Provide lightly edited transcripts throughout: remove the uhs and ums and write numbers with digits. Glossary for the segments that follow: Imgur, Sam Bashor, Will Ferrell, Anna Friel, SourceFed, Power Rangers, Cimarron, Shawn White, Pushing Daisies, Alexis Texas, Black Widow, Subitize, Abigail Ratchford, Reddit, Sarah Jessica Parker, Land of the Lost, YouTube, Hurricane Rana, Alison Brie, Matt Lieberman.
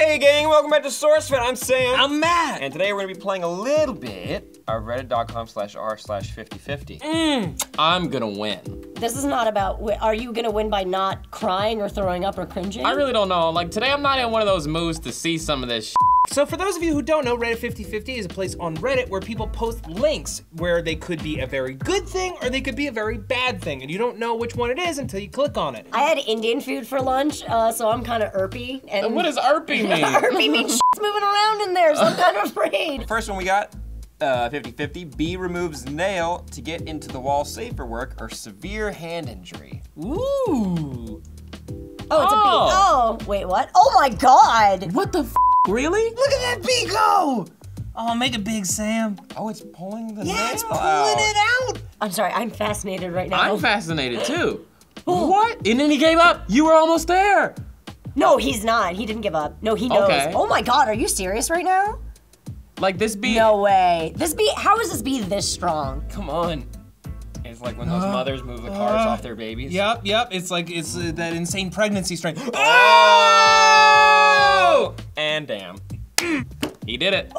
Hey gang, welcome back to SourceFed. I'm Sam. I'm Matt. And today we're gonna be playing a little bit of reddit.com/r/5050. I'm gonna win. This is not about, are you gonna win by not crying or throwing up or cringing? I really don't know. Like today I'm not in one of those moods to see some of this shit. So for those of you who don't know, Reddit 5050 is a place on Reddit where people post links where they could be a very good thing or they could be a very bad thing, and you don't know which one it is until you click on it. I had Indian food for lunch, so I'm kind of irpy. And what does irpy mean? Irpy means shit's moving around in there, so I'm kind of afraid. First one we got, 5050, B removes nail to get into the wall safer work or severe hand injury. Ooh. Oh, it's a B. Oh, wait, what? Oh my God. What the f? Really? Look at that bee go! Oh, make it big, Sam. Oh, it's pulling the nail out. Yeah, it's pulling it out. I'm sorry, I'm fascinated right now. I'm fascinated too. What? And then he gave up. You were almost there. No, he's not. He didn't give up. No, he knows. Okay. Oh my God, are you serious right now? Like this bee? No way. This bee, how is this bee this strong? Come on. It's like when those mothers move the cars off their babies. Yep, yep. It's like, it's that insane pregnancy strength. Oh! And damn. He did it.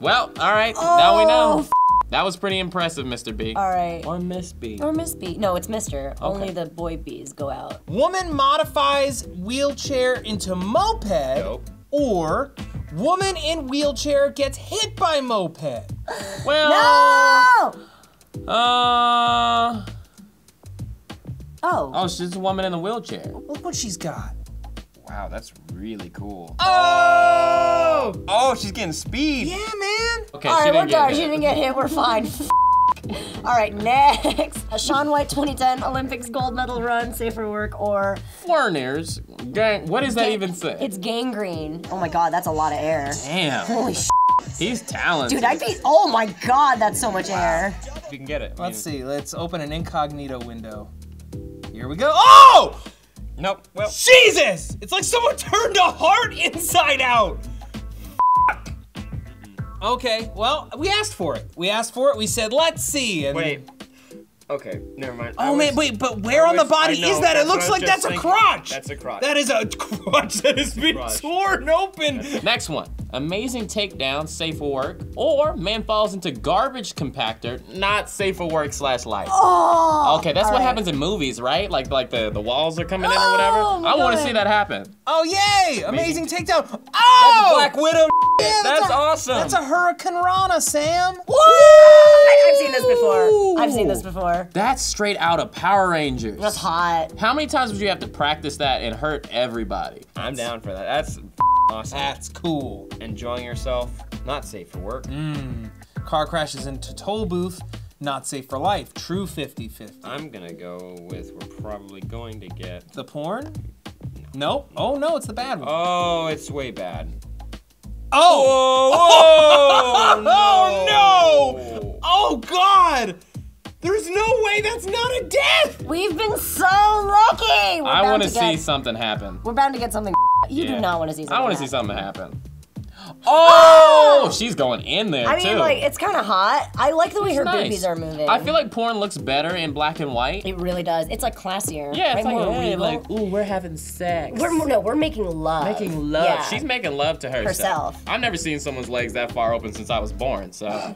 Well, all right, now we know. That was pretty impressive, Mr. B. All right. Or Miss B. Or Miss B. No, it's Mr. Okay. Only the boy bees go out. Woman modifies wheelchair into moped, or woman in wheelchair gets hit by moped. Well. No! Oh, she's a woman in a wheelchair. Look what she's got. Wow, that's really cool. Oh! Oh, she's getting speed. Yeah, man. Okay, all right, we're done. She didn't get hit. We're fine. All right, next. A Shawn White 2010 Olympics gold medal run, safer work, or... Foreigners. Gang. What does that even say? It's gangrene. Oh my God, that's a lot of air. Damn. Holy shit. He's talented. Dude, I'd be, oh my God, that's so much air. If you can get it. Let's see, let's open an incognito window. Here we go. Oh! Nope, well. Jesus! It's like someone turned a heart inside out. F**k. Okay, well, we asked for it. We asked for it, we said, let's see. And wait, okay, never mind. Oh man, wait, but where on the body is that? It looks like that's a crotch. That's a crotch. That is a crotch that has been torn open. Next one. Amazing takedown, safe for work, or man falls into garbage compactor, not safe for work / life. Oh, okay, that's what happens in movies, right? Like the walls are coming in or whatever. I want to see that happen. Oh, yay! Amazing takedown. Oh! That's Black Widow. Yeah, that's awesome. That's a Hurricane Rana, Sam. Woo! I've seen this before. I've seen this before. That's straight out of Power Rangers. That's hot. How many times would you have to practice that and hurt everybody? I'm down for that. That's awesome. That's cool. Enjoying yourself, not safe for work. Car crashes into toll booth, not safe for life. True 50-50. I'm gonna go with, we're probably going to get... The porn? No. Nope. Oh no, it's the bad one. Oh, it's way bad. Oh! Oh, oh no! Oh God! There's no way that's not a death! We've been so lucky! I want to see something happen. We're bound to get something. You do not want to see something. I want to see something happen. Oh! She's going in there, too. I mean, like, it's kind of hot. I like the way her boobies are moving. I feel like porn looks better in black and white. It really does. It's, like, classier. Yeah, it's like, ooh, we're having sex. We're making love. Making love. Yeah. She's making love to herself. I've never seen someone's legs that far open since I was born, so.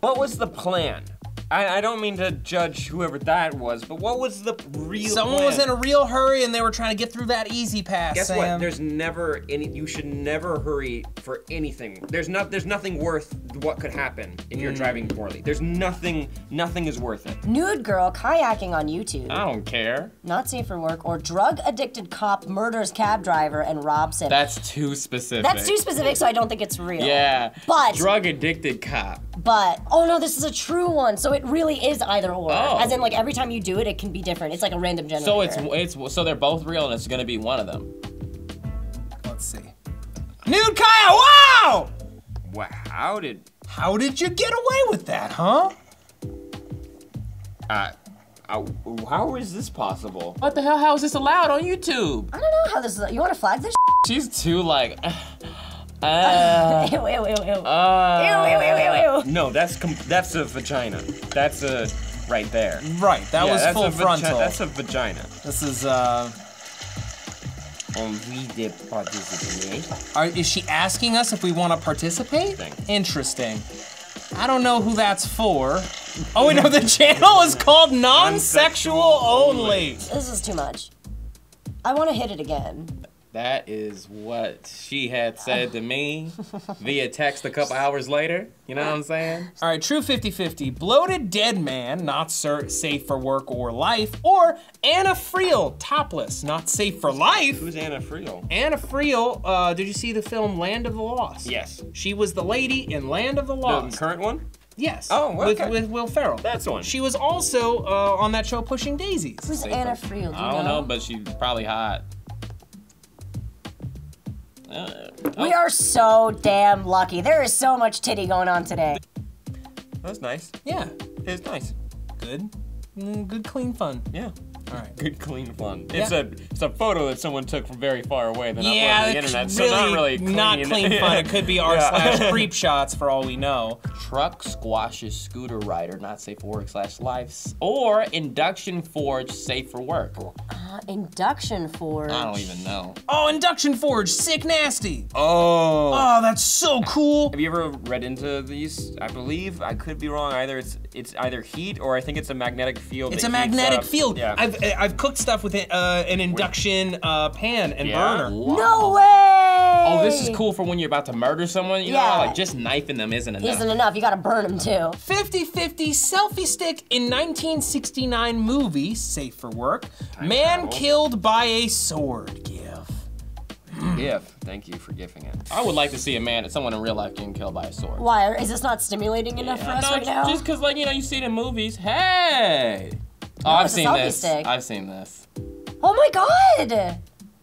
What was the plan? I don't mean to judge whoever that was, but what was the real Someone was in a real hurry and they were trying to get through that easy pass, Guess Sam. What? There's never any, you should never hurry for anything. There's nothing worth what could happen if you're driving poorly. There's nothing is worth it. Nude girl kayaking on YouTube. I don't care. Not safe for work, or drug addicted cop murders cab driver and robs him. That's too specific. That's too specific, so I don't think it's real. Yeah, but. Drug addicted cop. But, oh no, this is a true one. So it really is either or. Oh. As in, like, every time you do it, it can be different. It's like a random generator. So it's so they're both real and it's gonna be one of them. Let's see. Nude Kyle, wow! Wow, how did you get away with that, huh? How is this possible? What the hell, how is this allowed on YouTube? I don't know how this is, you wanna flag this shit? She's too like, ew. No, that's a vagina. That's a right there. Right. That was full frontal. That's a vagina. This is and we did participate. Is she asking us if we want to participate? Interesting. I don't know who that's for. Oh, we know the channel is called Non-Sexual Only. This is too much. I want to hit it again. That is what she had said to me via text a couple hours later. You know what I'm saying? All right, true 50-50. Bloated dead man, not safe for work or life, or Anna Friel, topless, not safe for life. Who's Anna Friel? Anna Friel, did you see the film Land of the Lost? Yes. She was the lady in Land of the Lost. The current one? Yes. Oh, okay. With Will Ferrell. That's one. She was also on that show Pushing Daisies. Who's safe Anna Friel? Do you I don't know, but she's probably hot. We are so damn lucky. There is so much titty going on today. That's nice. Yeah. It's nice. Good. Good, clean fun. Yeah. All right. Good, clean fun. Yeah. It's a photo that someone took from very far away that uploaded to the internet, so not really clean. Not clean fun. It could be r/creepshots for all we know. Truck squashes scooter rider, not safe for work / life, or induction forge, safe for work. Induction forge? I don't even know. Oh, induction forge, sick nasty. Oh. Oh, that's so cool. Have you ever read into these? I believe, I could be wrong, either it's either heat or I think it's a magnetic field. It's a magnetic field. Yeah. I've cooked stuff with an induction pan and burner. Wow. No way! Oh, this is cool for when you're about to murder someone. You know, like just knifing them isn't enough. Isn't enough, you gotta burn them too. 50-50 selfie stick in 1969 movie, safe for work. Man killed by a sword. Thank you for giving it. I would like to see a man, someone in real life getting killed by a sword. Why, is this not stimulating enough for us right now? Just cause like, you know, you see it in movies, hey! Oh, I've seen this. I've seen this. Oh my god!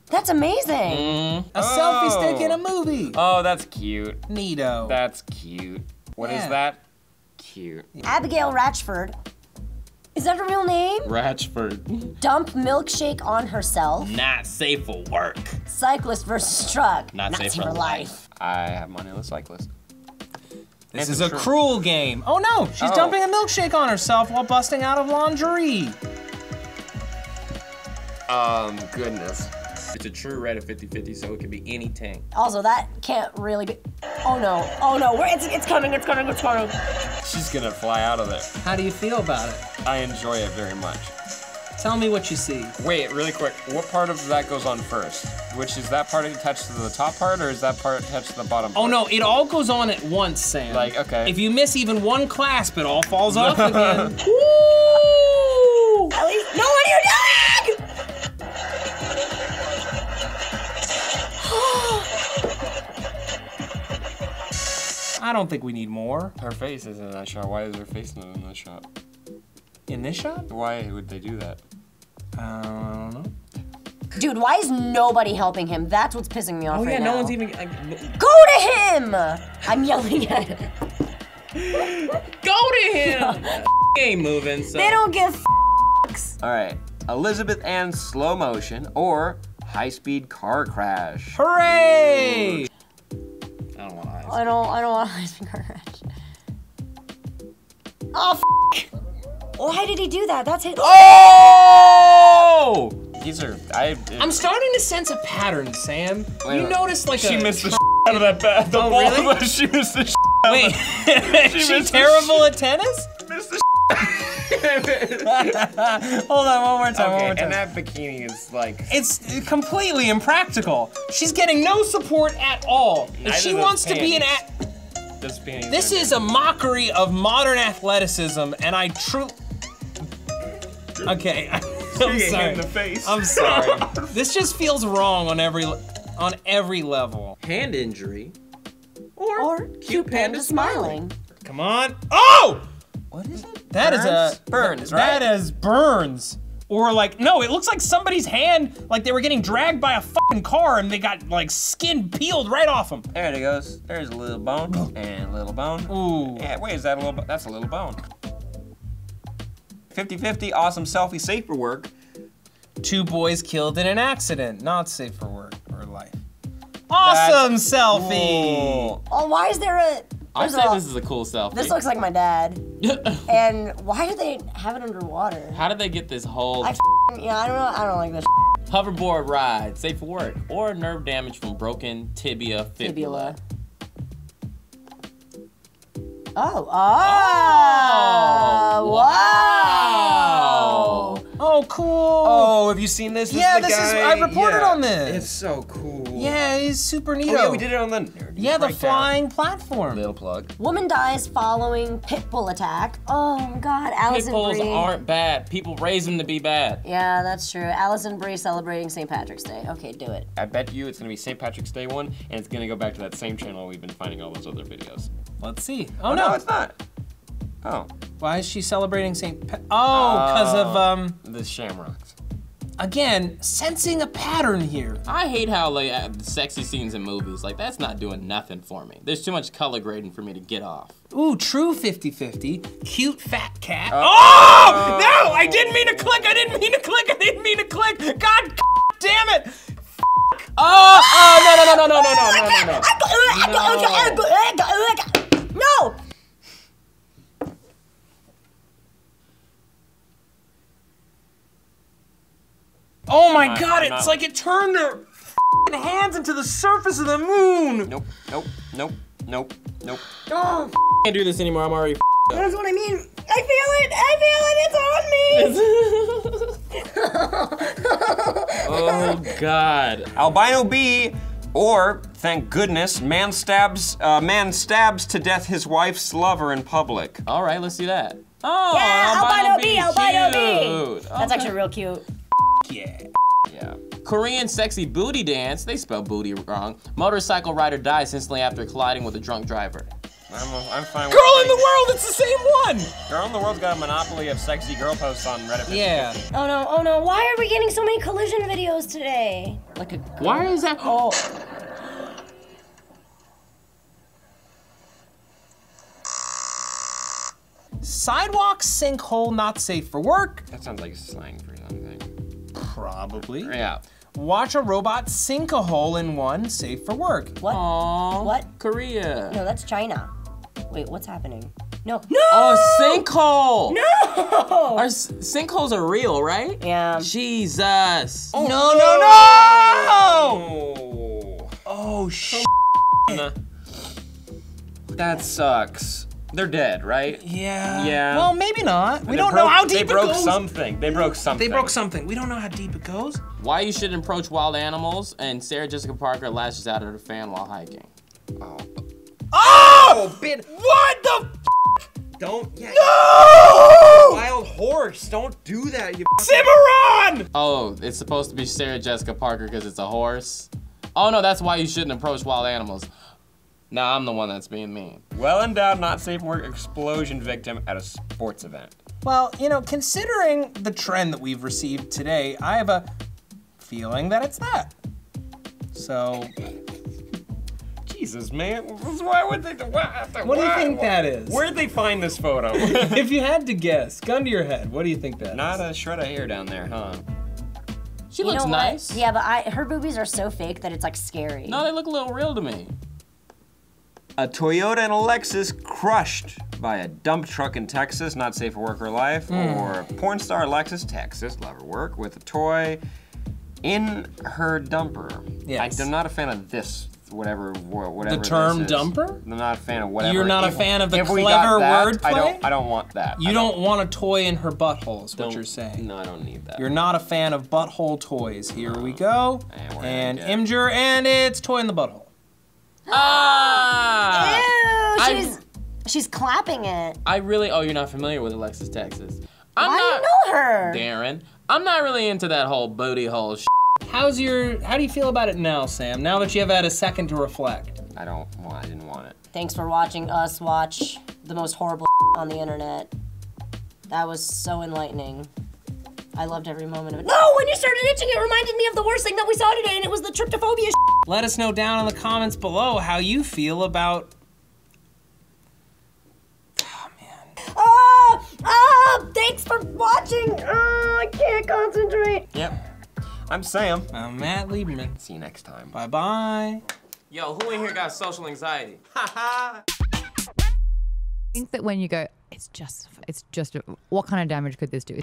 That's amazing. Mm-hmm. A selfie stick in a movie. Oh, that's cute. Neato. That's cute. What is that? Cute. Abigail Ratchford. Is that her real name? Ratchford. Dump milkshake on herself. Not safe for work. Cyclist versus truck. Not safe for life. I have money on the cyclist. This is a cruel game. Oh no, she's dumping a milkshake on herself while busting out of lingerie. Goodness. It's a true Reddit 50-50, so it could be anything. Also, that can't really be. Oh no, oh no, it's coming, it's coming, it's coming. She's gonna fly out of there. How do you feel about it? I enjoy it very much. Tell me what you see. Wait, really quick, what part of that goes on first? Which is that part attached to the top part, or is that part attached to the bottom part? Oh no, it all goes on at once, Sam. Like, okay. If you miss even one clasp, it all falls off again. Woo! At least, no, what are you doing? I don't think we need more. Her face isn't in that shot. Why is her face not in that shot? In this shot? Why would they do that? I don't know. Dude, why is nobody helping him? That's what's pissing me off right now. Oh yeah, no one's even... Go to him! I'm yelling at him. Go to him! Ain't moving, so... They don't give f***s. All right, Elizabeth Ann slow motion or high-speed car crash. Hooray! Ooh. I don't want a high-speed car crash. Oh, f***! Why did he do that? That's his- Oh! These are- I'm starting to sense a pattern, Sam. Wait, you noticed like she missed the out of that bat. Oh, really? She missed the out of that. Is she terrible at tennis? Missed the Hold on, one more time, one more time. And that bikini is like... It's completely impractical. She's getting no support at all. If she wants to be an This is a mockery of modern athleticism, and I truly... Okay, I'm sorry. In the face. I'm sorry. This just feels wrong on every level. Hand injury. Or cute panda smiling. Come on. Oh! What is it? That is a burns, right? That is burns, or like no, it looks like somebody's hand, like they were getting dragged by a fucking car and they got like skin peeled right off them. There it goes. There's a little bone and a little bone. Ooh. Yeah. Wait, is that a little? That's a little bone. 50-50. Awesome selfie. Safe for work. Two boys killed in an accident. Not safe for work or life. Awesome selfie. Cool. Oh, why is there a? I say this is a cool selfie. This looks like my dad. And why do they have it underwater? How did they get this whole? I don't know. I don't like this. Hoverboard ride, safe for work, or nerve damage from broken tibia, fibula. Oh, wow. Oh, cool. Oh, have you seen this? I reported on this. It's so cool. Yeah, he's super neato. Oh, yeah, we did it on the nerdy breakdown. Flying platform. Little plug. Woman dies following pit bull attack. Oh, my God, Alison Brie. Pit bulls aren't bad. People raise them to be bad. Yeah, that's true. Alison Brie celebrating St. Patrick's Day. Okay, do it. I bet you it's going to be St. Patrick's Day one, and it's going to go back to that same channel we've been finding all those other videos. Let's see. Oh, no, it's not. Oh. Why is she celebrating St. Pat? Oh, because of, the shamrocks. Again, sensing a pattern here. I hate how, like, sexy scenes in movies, like, that's not doing nothing for me. There's too much color grading for me to get off. Ooh, true 50-50. Cute fat cat. Oh! No! I didn't mean to click! I didn't mean to click! I didn't mean to click! God damn it! Oh! Oh, no! Oh my God, it's like it turned her f***ing hands into the surface of the moon! Nope, nope, nope, nope, nope. Oh, I can't do this anymore, I'm already f***ed up. That's what I mean. I feel it, it's on me! Oh God. Albino bee, or, thank goodness, man stabs to death his wife's lover in public. All right, let's do that. Oh, yeah, albino bee! That's actually real cute. Yeah. Yeah. Korean sexy booty dance. They spell booty wrong. Motorcycle rider dies instantly after colliding with a drunk driver. I'm fine with Girl in the World, it's the same one! Girl in the World's got a monopoly of sexy girl posts on Reddit. Yeah. Oh no, why are we getting so many collision videos today? Like a girl. Why is that? Oh. Sidewalk sinkhole not safe for work. That sounds like slang for something. Probably. Yeah. Watch a robot sink a hole in one, safe for work. What? Aww, what? Korea. No, that's China. Wait, what's happening? No. No! Oh, sinkhole! No! Our sinkholes are real, right? Yeah. Jesus. Oh, no! Oh, shit. That sucks. They're dead, right? Yeah. Yeah. Well, maybe not. We don't know how deep it goes. They broke something. We don't know how deep it goes. Why you shouldn't approach wild animals, and Sarah Jessica Parker lashes out at her fan while hiking. Oh. Oh! What the f? Don't. Yeah, no! Wild horse. Don't do that. You Cimarron! Oh, it's supposed to be Sarah Jessica Parker because it's a horse. Oh no, that's why you shouldn't approach wild animals. Nah, I'm the one that's being mean. Well-endowed, not safe work explosion victim at a sports event. Well, you know, considering the trend that we've received today, I have a feeling that it's that. So. Jesus, man, why would they, What do you think that is? Where'd they find this photo? If you had to guess, gun to your head, what do you think that is? Not a shred of hair down there, huh? She looks nice. Yeah, but her boobies are so fake that it's like scary. No, they look a little real to me. A Toyota and a Lexus crushed by a dump truck in Texas, not safe for work or life, or porn star Alexis Texas, love her work, with a toy in her dumper. Yes. I'm not a fan of this, whatever the term this is. Dumper? I'm not a fan of whatever. You're not a fan of the clever wordplay? I don't want that. You don't want a toy in her butthole is what you're saying. No, I don't need that. You're not a fan of butthole toys. Here we go. And Imgur, and it's toy in the butthole. Ah! Ew, she's clapping it. Oh, you're not familiar with Alexis Texas. I know her. Darren, I'm not really into that whole booty hole shit. How do you feel about it now, Sam? Now that you have had a second to reflect. I didn't want it. Thanks for watching us watch the most horrible on the internet. That was so enlightening. I loved every moment of it. No, when you started itching, it reminded me of the worst thing that we saw today, and it was the tryptophobia shit. Let us know down in the comments below how you feel about. Oh man. Thanks for watching. I can't concentrate. Yep. I'm Sam. I'm Matt Lieberman. See you next time. Bye bye. Yo, who in here got social anxiety? Haha. I think that when you go, it's just what kind of damage could this do?